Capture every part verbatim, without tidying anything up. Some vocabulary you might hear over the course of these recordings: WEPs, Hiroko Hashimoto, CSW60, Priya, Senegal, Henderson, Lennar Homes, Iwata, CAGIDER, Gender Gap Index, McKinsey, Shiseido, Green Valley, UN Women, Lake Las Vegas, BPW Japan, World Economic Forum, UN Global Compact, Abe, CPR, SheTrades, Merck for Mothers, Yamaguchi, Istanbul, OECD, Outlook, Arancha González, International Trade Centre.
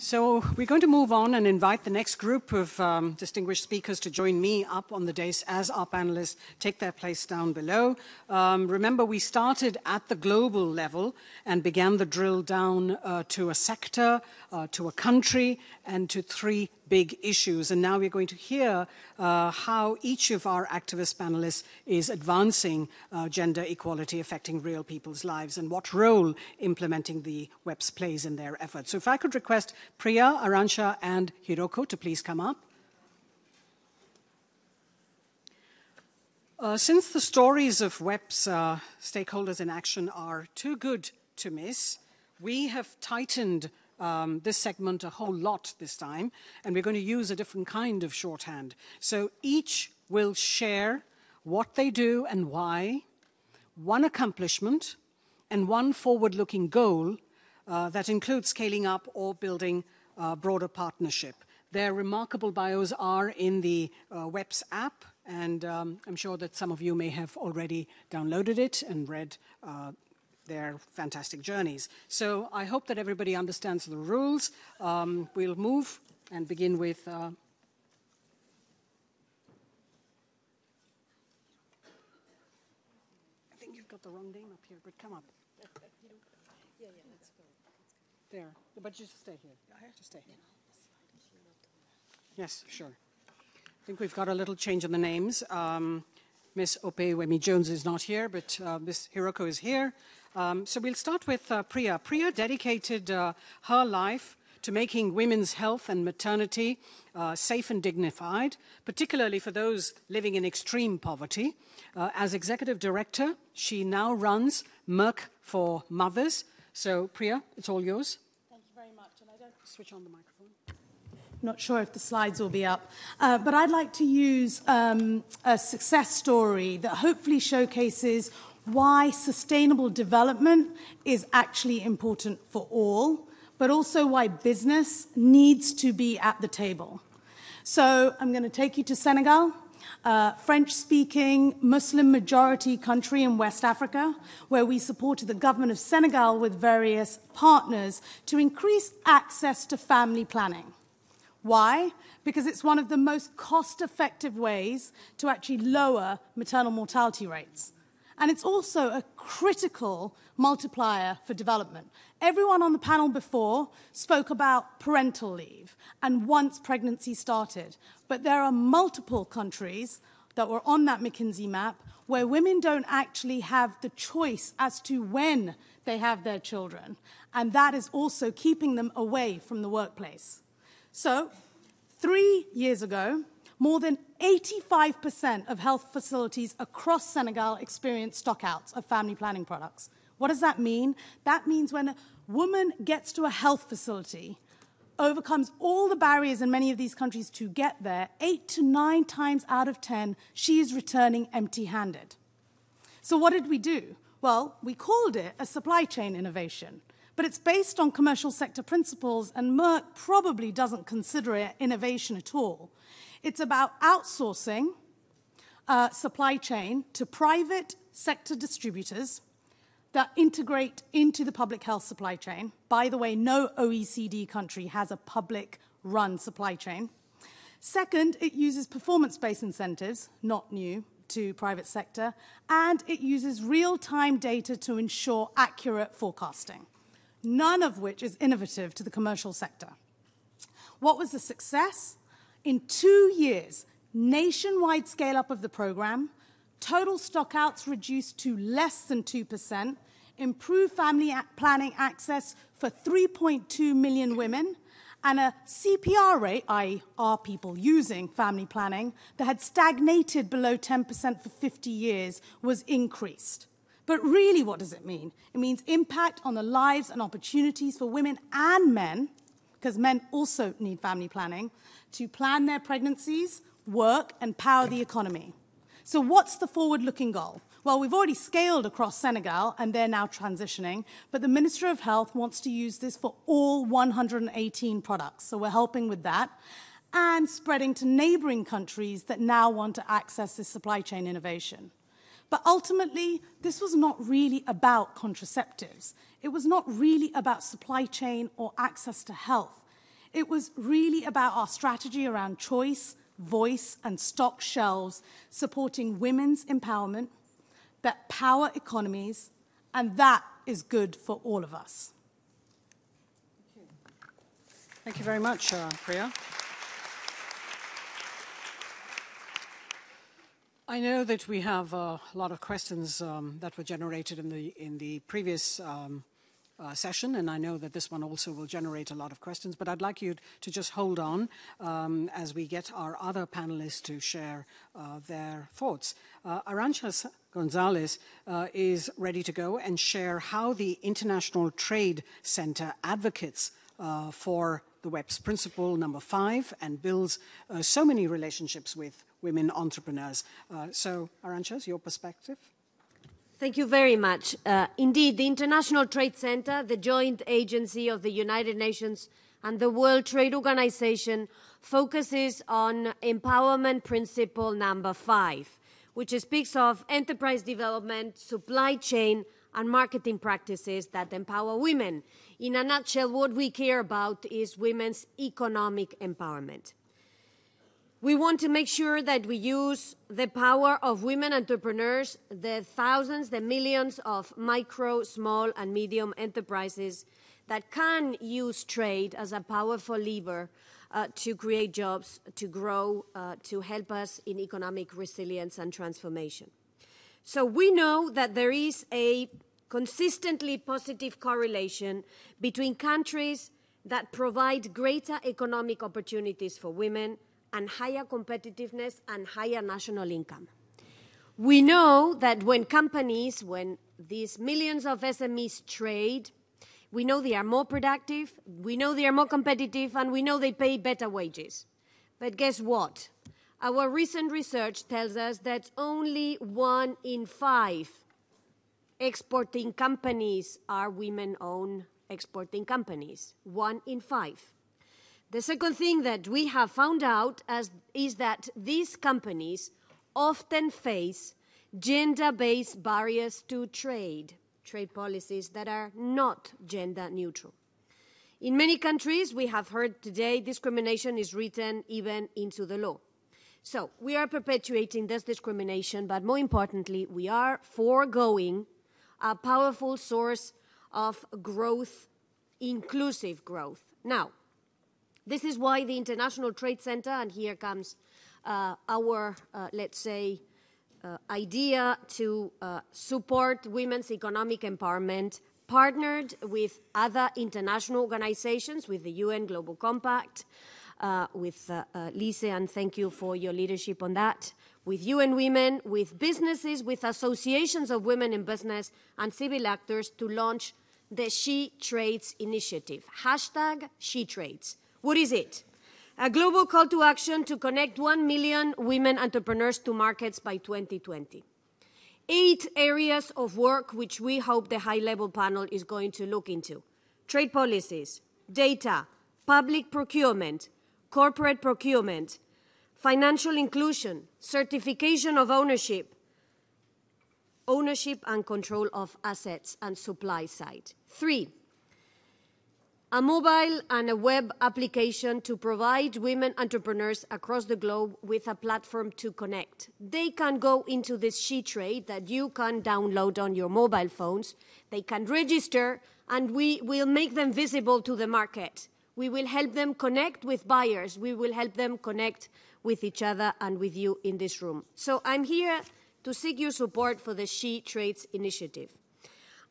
So we're going to move on and invite the next group of um, distinguished speakers to join me up on the dais as our panelists take their place down below. Um, remember, we started at the global level and began the drill down uh, to a sector, uh, to a country, and to three big issues. And now we're going to hear uh, how each of our activist panelists is advancing uh, gender equality affecting real people's lives and what role implementing the W E Ps plays in their efforts. So if I could request Priya, Arancha, and Hiroko to please come up. Uh, since the stories of W E Ps uh, stakeholders in action are too good to miss, we have tightened Um, this segment a whole lot this time, and we're going to use a different kind of shorthand. So each will share what they do and why, one accomplishment, and one forward-looking goal uh, that includes scaling up or building a broader partnership. Their remarkable bios are in the uh, W E P S app, and um, I'm sure that some of you may have already downloaded it and read uh, their fantastic journeys. So I hope that everybody understands the rules. Um, we'll move and begin with uh, I think you've got the wrong name up here, but come up. Yeah, yeah, that's good. There, but just stay here. I have to stay here. Yes, sure. I think we've got a little change in the names. Um, Miss Opewemi-Jones is not here, but uh, Miss Hiroko is here. Um, so we'll start with uh, Priya. Priya dedicated uh, her life to making women's health and maternity uh, safe and dignified, particularly for those living in extreme poverty. Uh, as executive director, she now runs Merck for Mothers. So Priya, it's all yours. Thank you very much. And I don't switch on the microphone. Not sure if the slides will be up, uh, but I'd like to use um, a success story that hopefully showcases why sustainable development is actually important for all, but also why business needs to be at the table. So I'm going to take you to Senegal, a French-speaking, Muslim-majority country in West Africa, where we supported the government of Senegal with various partners to increase access to family planning. Why? Because it's one of the most cost-effective ways to actually lower maternal mortality rates. And it's also a critical multiplier for development. Everyone on the panel before spoke about parental leave and once pregnancy started. But there are multiple countries that were on that McKinsey map where women don't actually have the choice as to when they have their children. And that is also keeping them away from the workplace. So, three years ago, more than eighty-five percent of health facilities across Senegal experienced stockouts of family planning products. What does that mean? That means when a woman gets to a health facility, overcomes all the barriers in many of these countries to get there, eight to nine times out of ten, she is returning empty-handed. So what did we do? Well, we called it a supply chain innovation. But it's based on commercial sector principles, and Merck probably doesn't consider it innovation at all. It's about outsourcing uh, supply chain to private sector distributors that integrate into the public health supply chain. By the way, no O E C D country has a public-run supply chain. Second, it uses performance-based incentives, not new, to private sector, and it uses real-time data to ensure accurate forecasting. None of which is innovative to the commercial sector. What was the success? In two years, nationwide scale-up of the program, total stockouts reduced to less than two percent, improved family planning access for three point two million women, and a C P R rate, that is are people using family planning, that had stagnated below ten percent for fifty years was increased. But really, what does it mean? It means impact on the lives and opportunities for women and men, because men also need family planning, to plan their pregnancies, work, and power the economy. So what's the forward-looking goal? Well, we've already scaled across Senegal, and they're now transitioning, but the Minister of Health wants to use this for all one hundred eighteen products, so we're helping with that, and spreading to neighboring countries that now want to access this supply chain innovation. But ultimately, this was not really about contraceptives. It was not really about supply chain or access to health. It was really about our strategy around choice, voice, and stock shelves, supporting women's empowerment that power economies, and that is good for all of us. Thank you, Thank you very much, uh, Priya. I know that we have uh, a lot of questions um, that were generated in the, in the previous um, uh, session, and I know that this one also will generate a lot of questions, but I'd like you to just hold on um, as we get our other panelists to share uh, their thoughts. Uh, Arancha González uh, is ready to go and share how the International Trade Center advocates uh, for the W E Ps principle number five and builds uh, so many relationships with women entrepreneurs. Uh, so, Arancha, your perspective? Thank you very much. Uh, indeed, the International Trade Center, the joint agency of the United Nations and the World Trade Organization, focuses on empowerment principle number five, which speaks of enterprise development, supply chain, and marketing practices that empower women. In a nutshell, what we care about is women's economic empowerment. We want to make sure that we use the power of women entrepreneurs, the thousands, the millions of micro, small, and medium enterprises that can use trade as a powerful lever uh, to create jobs, to grow, uh, to help us in economic resilience and transformation. So we know that there is a consistently positive correlation between countries that provide greater economic opportunities for women and higher competitiveness and higher national income. We know that when companies, when these millions of S M Es trade, we know they are more productive, we know they are more competitive, and we know they pay better wages. But guess what? Our recent research tells us that only one in five exporting companies are women-owned exporting companies. One in five. The second thing that we have found out as, is that these companies often face gender-based barriers to trade, trade policies that are not gender neutral. In many countries, we have heard today, discrimination is written even into the law. So we are perpetuating this discrimination, but more importantly, we are foregoing a powerful source of growth, inclusive growth. Now, this is why the International Trade Center, and here comes uh, our, uh, let's say, uh, idea to uh, support women's economic empowerment, partnered with other international organizations, with the U N Global Compact, uh, with uh, uh, Lise, and thank you for your leadership on that, with U N Women, with businesses, with associations of women in business and civil actors to launch the SheTrades initiative, hashtag SheTrades. What is it? A global call to action to connect one million women entrepreneurs to markets by twenty twenty. Eight areas of work which we hope the high-level panel is going to look into. Trade policies, data, public procurement, corporate procurement, financial inclusion, certification of ownership, ownership and control of assets and supply side. Three. A mobile and a web application to provide women entrepreneurs across the globe with a platform to connect. They can go into this SheTrade that you can download on your mobile phones. They can register, and we will make them visible to the market. We will help them connect with buyers. We will help them connect with each other and with you in this room. So I'm here to seek your support for the SheTrades initiative.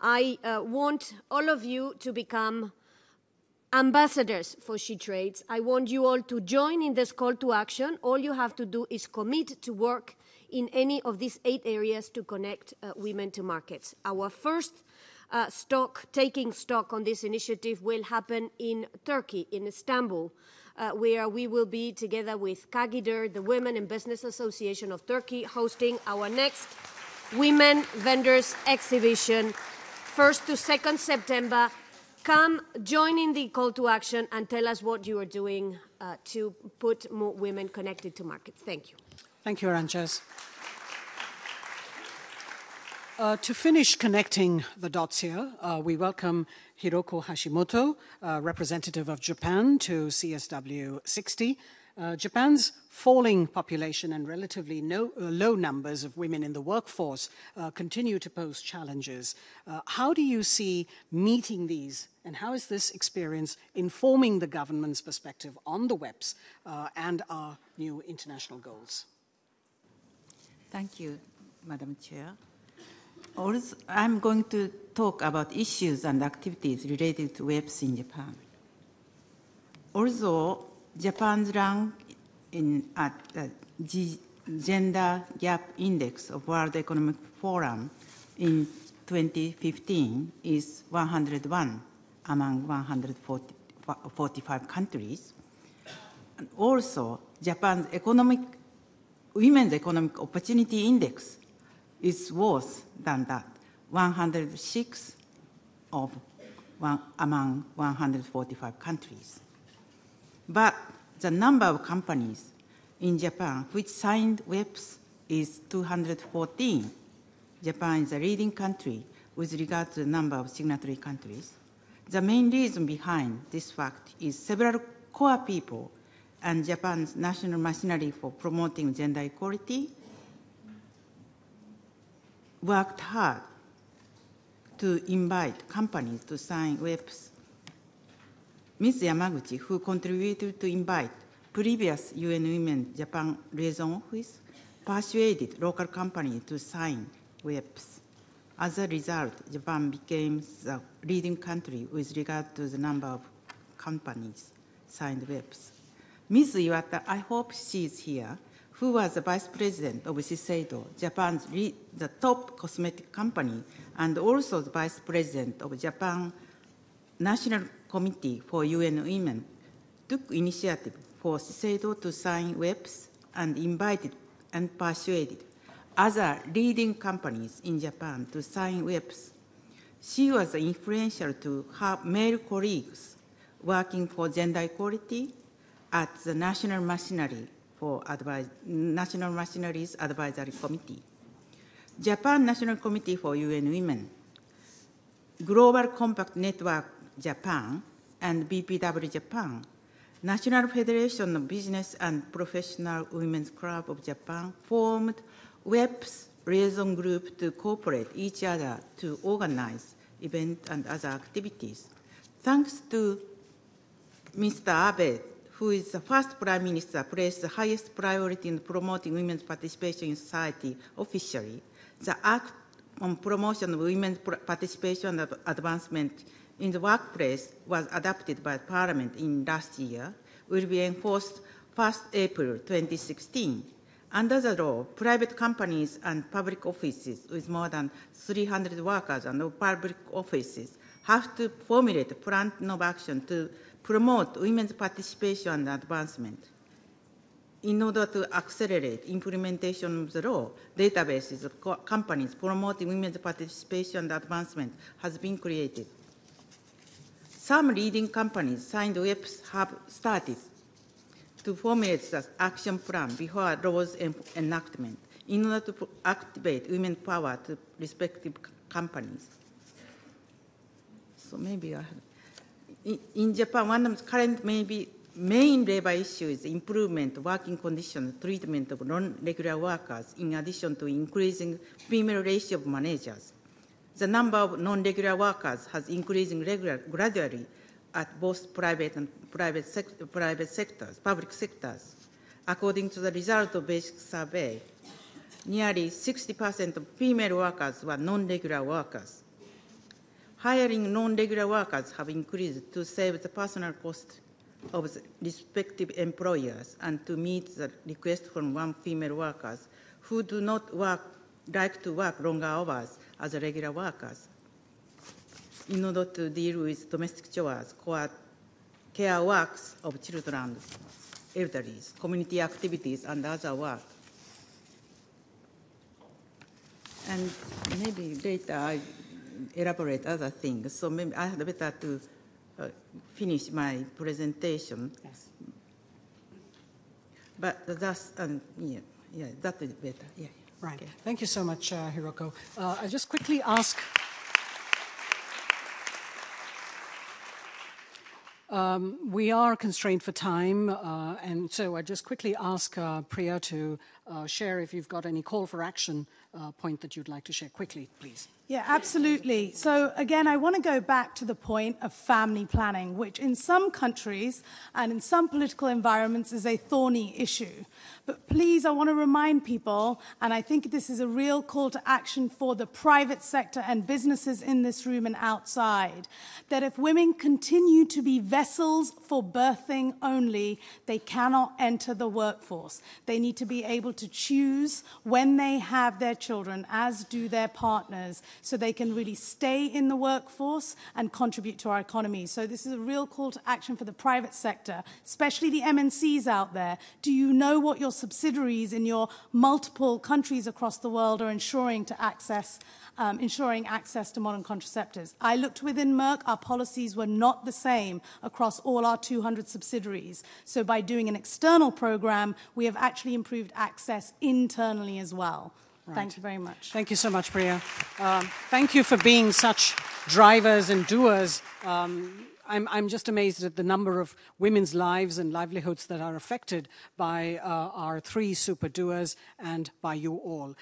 I uh, want all of you to become ambassadors for SheTrades. I want you all to join in this call to action. All you have to do is commit to work in any of these eight areas to connect uh, women to markets. Our first uh, stock, taking stock on this initiative will happen in Turkey, in Istanbul, uh, where we will be together with CAGIDER, the Women in Business Association of Turkey, hosting our next Women Vendors Exhibition, first to second September. Come, join in the call to action and tell us what you are doing uh, to put more women connected to markets. Thank you. Thank you, Arancha. Uh, to finish connecting the dots here, uh, we welcome Hiroko Hashimoto, uh, representative of Japan to C S W sixty. Uh, Japan's falling population and relatively no, uh, low numbers of women in the workforce uh, continue to pose challenges. Uh, how do you see meeting these, and how is this experience informing the government's perspective on the W E Ps uh, and our new international goals? Thank you, Madam Chair. Also, I'm going to talk about issues and activities related to W E Ps in Japan. Also, Japan's rank in, at the G Gender Gap Index of World Economic Forum in twenty fifteen is one hundred one among one hundred forty-five countries. And also, Japan's economic, Women's Economic Opportunity Index is worse than that, one hundred six of one, among one hundred forty-five countries. But the number of companies in Japan which signed W E Ps is two hundred fourteen. Japan is a leading country with regard to the number of signatory countries. The main reason behind this fact is several core people and Japan's national machinery for promoting gender equality worked hard to invite companies to sign W E Ps. Miz Yamaguchi, who contributed to invite previous U N Women Japan liaison office, persuaded local companies to sign W E Ps. As a result, Japan became the leading country with regard to the number of companies signed W E Ps. Miz Iwata, I hope she is here, who was the vice president of Shiseido, Japan's re the top cosmetic company, and also the vice president of Japan National Committee for U N Women, took initiative for Shiseido to sign W E Ps and invited and persuaded other leading companies in Japan to sign W E Ps. She was influential to her male colleagues working for gender equality at the National Machinery for Advi National Machinery's Advisory Committee. Japan National Committee for U N Women, Global Compact Network Japan and B P W Japan, National Federation of Business and Professional Women's Club of Japan formed W E Ps liaison group to cooperate each other to organize events and other activities. Thanks to Mister Abe, who is the first prime minister, placed the highest priority in promoting women's participation in society officially, the act on promotion of women's participation and advancement in the workplace was adopted by Parliament in last year, will be enforced first April twenty sixteen. Under the law, private companies and public offices with more than three hundred workers and public offices have to formulate a plan of action to promote women's participation and advancement. In order to accelerate implementation of the law, databases of co companies promoting women's participation and advancement has been created. Some leading companies signed W E Ps have started to formulate the action plan before laws enactment in order to activate women's power to respective companies. So maybe I have, in Japan, one of the current maybe main labor issue is improvement of working conditions, treatment of non-regular workers, in addition to increasing female ratio of managers. The number of non-regular workers has increased gradually at both private and private, sec private sectors, public sectors. According to the result of basic survey, nearly sixty percent of female workers were non-regular workers. Hiring non-regular workers have increased to save the personal cost of the respective employers and to meet the request from one female workers who do not work, like to work longer hours as regular workers. In order to deal with domestic chores, care works of children, elderly, community activities, and other work. And maybe later I elaborate other things, so maybe I had better to uh, finish my presentation. Yes. But that's, um, yeah, yeah, that is better, yeah. Right. Okay. Thank you so much, uh, Hiroko. Uh, I'll just quickly ask Um, we are constrained for time, uh, and so I just quickly ask uh, Priya to uh, share if you've got any call for action uh, point that you'd like to share quickly, please. Yeah, absolutely. So again, I want to go back to the point of family planning, which in some countries and in some political environments is a thorny issue. But please, I want to remind people, and I think this is a real call to action for the private sector and businesses in this room and outside, that if women continue to be vessels for birthing only, they cannot enter the workforce. They need to be able to choose when they have their children, as do their partners, so they can really stay in the workforce and contribute to our economy. So this is a real call to action for the private sector, especially the M N Cs out there. Do you know what your subsidiaries in your multiple countries across the world are ensuring to access, um, ensuring access to modern contraceptives? I looked within Merck, our policies were not the same across all our two hundred subsidiaries. So by doing an external program, we have actually improved access internally as well. Right. Thank you very much. Thank you so much, Priya. Um, thank you for being such drivers and doers. Um, I'm, I'm just amazed at the number of women's lives and livelihoods that are affected by uh, our three super doers and by you all.